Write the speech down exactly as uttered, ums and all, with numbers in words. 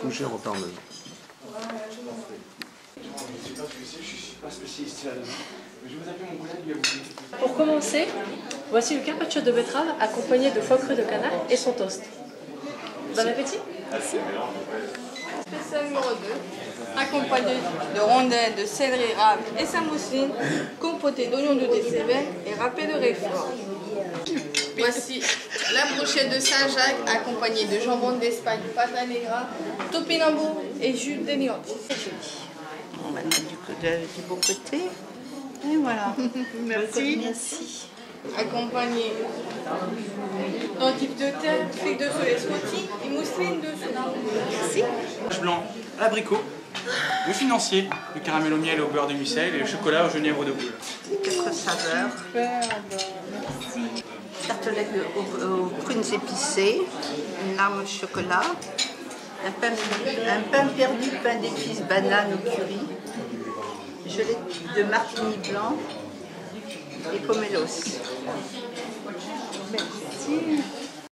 Couché, repart même. Pour commencer, voici une carpaccio de betterave accompagnée de foie cru de canard et son toast. Bon appétit. Merci. Spécial numéro deux, accompagné de rondelles de céleri rave et samoussine, compotée d'oignons doux et sévères et râpée de réfort. Voici la brochette de Saint-Jacques accompagnée de jambon d'Espagne, pâte negra, topinambour et jus de lion. On va mettre du beau côté. Et voilà. Merci. Merci. Accompagné d'un type de terre, figues de soleil rôties et mousseline de soleil. Merci. Fromage blanc à l'abricot, le financier, le caramel au miel et au beurre de mucelle et le chocolat au genièvre de boule. Quatre saveurs. Merci. Tartelette aux, aux prunes épicées, une larme au chocolat, un pain, un pain perdu, pain d'épices, banane au curry, gelée de martini blanc et pomelos. Merci.